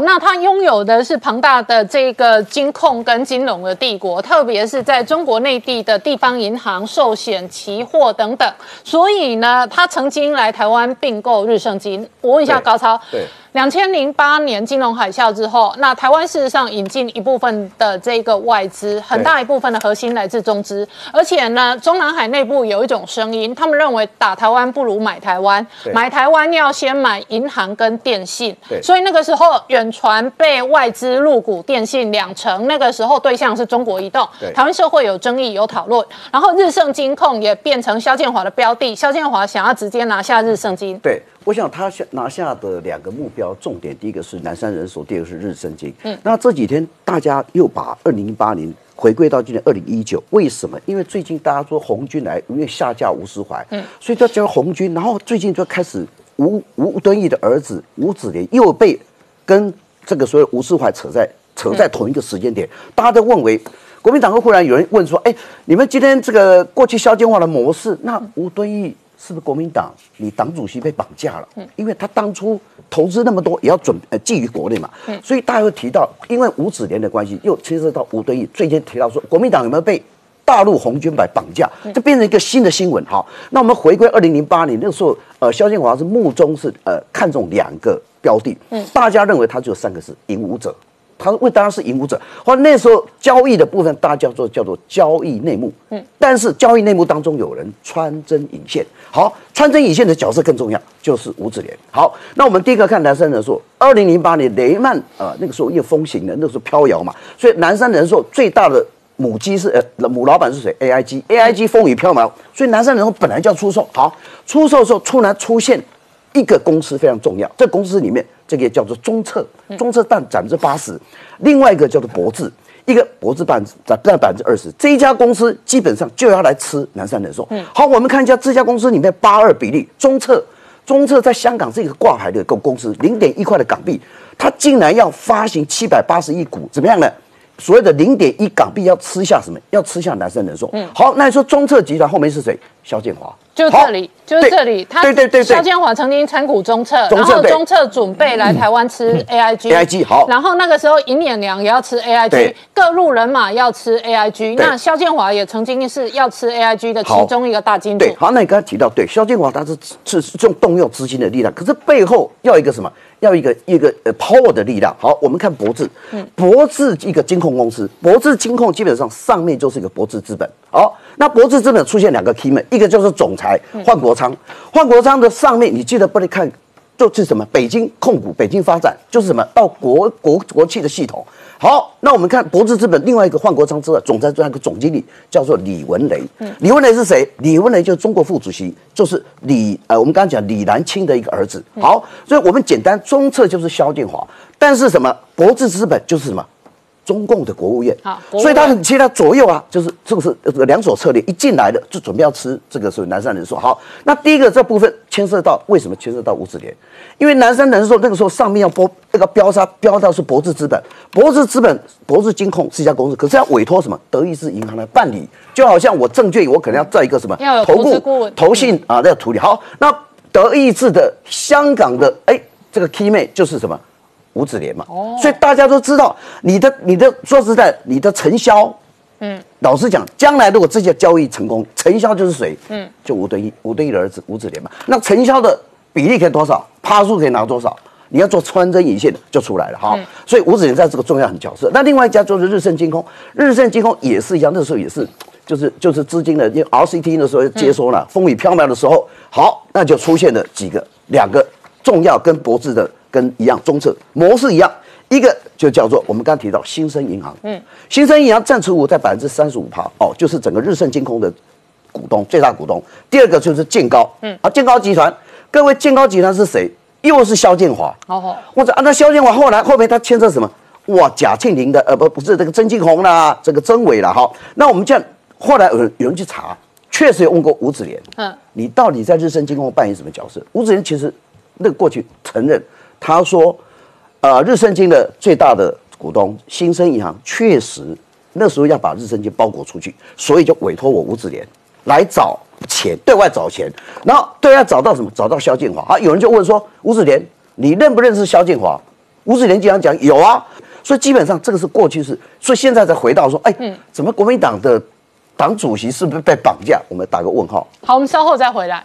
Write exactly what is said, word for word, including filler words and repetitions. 那它拥有的是庞大的这个金控跟金融的帝国，特别是在中国内地的地方银行、寿险、期货等等。所以呢，它曾经来台湾并购日盛金。我问一下高超，对，两千零八年金融海啸之后，那台湾事实上引进一部分的这个外资，很大一部分的核心来自中资，而且呢，中南海内部有一种声音，他们认为打台湾不如买台湾，买台湾要先买银行跟电信，所以那个时候传被外资入股电信两成，那个时候对象是中国移动，台湾社会有争议有讨论，然后日盛金控也变成萧建华的标的，萧建华想要直接拿下日盛金。对，我想他拿下的两个目标重点，第一个是南山人寿，第二个是日盛金。嗯，那这几天大家又把二零一八年回归到今年二零一九，为什么？因为最近大家说红军来，因为下架吴思怀，嗯，所以他叫红军，然后最近就开始吴吴敦义的儿子吴子连又被跟这个所谓吴思怀扯在扯在同一个时间点，嗯，大家都问为国民党，忽然有人问说：“哎，你们今天这个过去萧建华的模式，那吴敦义是不是国民党？你党主席被绑架了？嗯，因为他当初投资那么多，也要准呃基于国内嘛，嗯，所以大家会提到，因为吴子连的关系，又牵涉到吴敦义。最近提到说，国民党有没有被大陆红军来绑架？这变成一个新的新闻哈。那我们回归二零零八年那个时候，呃，萧建华是目中是呃看中两个标的，嗯，大家认为他只有三个字，引武者，他为大家是引武者。后来那时候交易的部分，大家叫做叫做交易内幕，嗯，但是交易内幕当中有人穿针引线，好，穿针引线的角色更重要，就是吴子连。好，那我们第一个看南山人寿，二零零八年雷曼呃那个时候因为风行的，那个时候飘摇嘛，所以南山人寿最大的母鸡是呃母老板是谁 ？A I G，A I G A I G 风雨飘摇，所以南山人寿本来就要出售，好，出售的时候突然出现一个公司非常重要，这公司里面这个叫做中策，中策占百分之八十，另外一个叫做博智，一个博智占占百分之二十，这一家公司基本上就要来吃南山人寿。嗯，好，我们看一下这家公司里面八二比例，中策，中策在香港是一个挂牌的公司，零点一块的港币，它竟然要发行七百八十亿股，怎么样呢？所谓的零点一港币要吃下什么？要吃下南山人寿。嗯，好，那你说中策集团后面是谁？萧建华，就这里，就是这里。他对对对，萧建华曾经参股中策，然后中策准备来台湾吃 A I G，嗯嗯。A I G 好，然后那个时候尹衍梁也要吃 A I G， 各路人马要吃 A I G。那萧建华也曾经是要吃 A I G 的其中一个大金主。对，好，那你刚才提到，对，萧建华他是是用动用资金的力量，可是背后要一个什么？要一个一个呃 power 的力量。好，我们看博智，嗯，博智一个金控公司，博智金控基本上上面就是一个博智资本。好，那博智资本出现两个 keyman。一个就是总裁换国昌，换国昌的上面你记得不能看，就是什么北京控股、北京发展，就是什么到国国国企的系统。好，那我们看博智资本另外一个换国昌之外，总裁做一个总经理叫做李文雷。嗯，李文雷是谁？李文雷就是中国副主席，就是李呃我们刚刚讲李岚清的一个儿子。好，所以我们简单中策就是萧建华，但是什么博智资本就是什么。中共的国务院，所以他很其他左右啊，就是这个是两手策略，一进来的就准备要吃这个，所以南山人寿。好，那第一个这部分牵涉到为什么牵涉到吴子连，因为南山人寿那个时候上面要标那个标杀标到是博智资本，博智资本博智金控是一家公司，可是要委托什么德意志银行来办理，就好像我证券我可能要造一个什么投顾投信啊在处理。好，那德意志的香港的哎这个 key 妹就是什么？吴子连嘛，哦，所以大家都知道你的你的说实在，你的承销，嗯，老实讲，将来如果这些交易成功，承销就是谁？嗯，就吴敦义，吴敦义的儿子吴子连嘛。那承销的比例可以多少？趴数可以拿多少？你要做穿针引线的就出来了哈，嗯。所以吴子连在这个重要很角色。那另外一家就是日盛金控，日盛金控也是一样，那时候也是就是就是资金的，因为 R C T 的时候接收了，嗯，风雨飘渺的时候，好，那就出现了几个两个重要跟博智的。跟一样中策模式一样，一个就叫做我们刚刚提到新生银行，嗯，新生银行占持股在百分之三十五趴哦，就是整个日盛金控的股东最大股东。第二个就是建高，嗯，啊，建高集团，各位建高集团是谁？又是萧建华，好，哦，或者啊，那萧建华后来后面他牵涉什么？哇，贾庆林的呃不不是这个曾庆红啦，这个曾伟啦，好，那我们这样后来有人有人去查，确实有问过吴子连，嗯，你到底在日盛金控扮演什么角色？吴子连其实那个过去承认。他说，呃，日盛金的最大的股东新生银行确实那时候要把日盛金包裹出去，所以就委托我吴子连来找钱，对外找钱，然后对外找到什么？找到萧建华啊！有人就问说，吴子连，你认不认识萧建华？吴子连局长讲有啊，所以基本上这个是过去式，所以现在才回到说，哎，嗯、怎么国民党的党主席是不是被绑架？我们打个问号。好，我们稍后再回来。